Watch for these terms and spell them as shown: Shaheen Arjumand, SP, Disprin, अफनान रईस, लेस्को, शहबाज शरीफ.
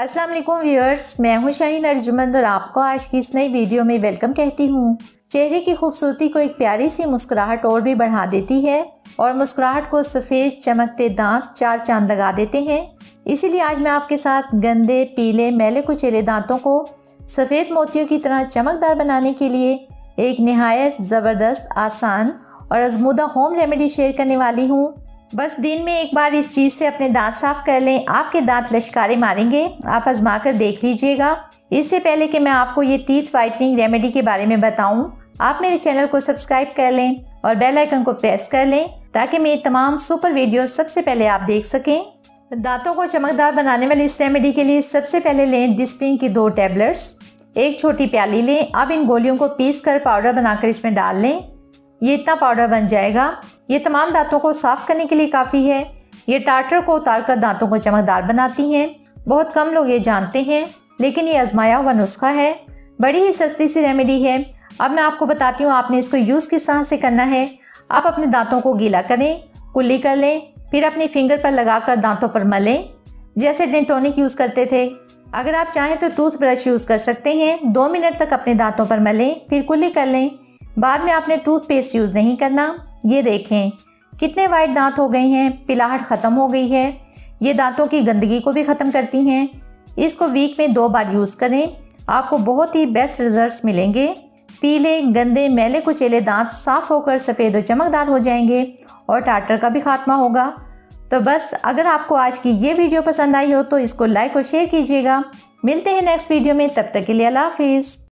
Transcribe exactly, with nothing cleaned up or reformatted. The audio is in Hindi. अस्सलाम वालेकुम व्यूअर्स, मैं हूं शाहीन अर्जुमंद और आपको आज की इस नई वीडियो में वेलकम कहती हूं। चेहरे की खूबसूरती को एक प्यारी सी मुस्कुराहट और भी बढ़ा देती है और मुस्कुराहट को सफ़ेद चमकते दांत चार चांद लगा देते हैं। इसीलिए आज मैं आपके साथ गंदे, पीले, मैले कुचेले दांतों को सफ़ेद मोतियों की तरह चमकदार बनाने के लिए एक नहायत ज़बरदस्त, आसान और आजमूदा होम रेमेडी शेयर करने वाली हूँ। बस दिन में एक बार इस चीज़ से अपने दांत साफ कर लें, आपके दांत लश्कारे मारेंगे। आप आजमा कर देख लीजिएगा। इससे पहले कि मैं आपको ये टीथ वाइटनिंग रेमेडी के बारे में बताऊं, आप मेरे चैनल को सब्सक्राइब कर लें और बेल आइकन को प्रेस कर लें ताकि मेरी तमाम सुपर वीडियो सबसे पहले आप देख सकें। दांतों को चमकदार बनाने वाली इस रेमेडी के लिए सबसे पहले लें डिस्प्रिन की दो टैबलेट्स, एक छोटी प्याली लें। अब इन गोलियों को पीस कर पाउडर बनाकर इसमें डाल लें। ये इतना पाउडर बन जाएगा। ये तमाम दांतों को साफ करने के लिए काफ़ी है। ये टार्टर को उतारकर दांतों को चमकदार बनाती हैं। बहुत कम लोग ये जानते हैं, लेकिन ये आजमाया हुआ नुस्खा है। बड़ी ही सस्ती सी रेमेडी है। अब मैं आपको बताती हूँ आपने इसको यूज़ किस तरह से करना है। आप अपने दांतों को गीला करें, कुल्ली कर लें, फिर अपनी फिंगर पर लगाकर दांतों पर मलें, जैसे डेंटोनिक यूज़ करते थे। अगर आप चाहें तो टूथब्रश यूज़ कर सकते हैं। दो मिनट तक अपने दांतों पर मलें, फिर कुल्ली कर लें। बाद में आपने टूथपेस्ट यूज़ नहीं करना। ये देखें कितने वाइट दांत हो गए हैं, पिलाहट ख़त्म हो गई है। ये दांतों की गंदगी को भी ख़त्म करती हैं। इसको वीक में दो बार यूज़ करें, आपको बहुत ही बेस्ट रिजल्ट्स मिलेंगे। पीले, गंदे, मैले कुचेले दांत साफ़ होकर सफ़ेद और चमकदार हो जाएंगे और टार्टर का भी खात्मा होगा। तो बस, अगर आपको आज की ये वीडियो पसंद आई हो तो इसको लाइक और शेयर कीजिएगा। मिलते हैं नेक्स्ट वीडियो में, तब तक के लिए अल्लाह हाफिज़।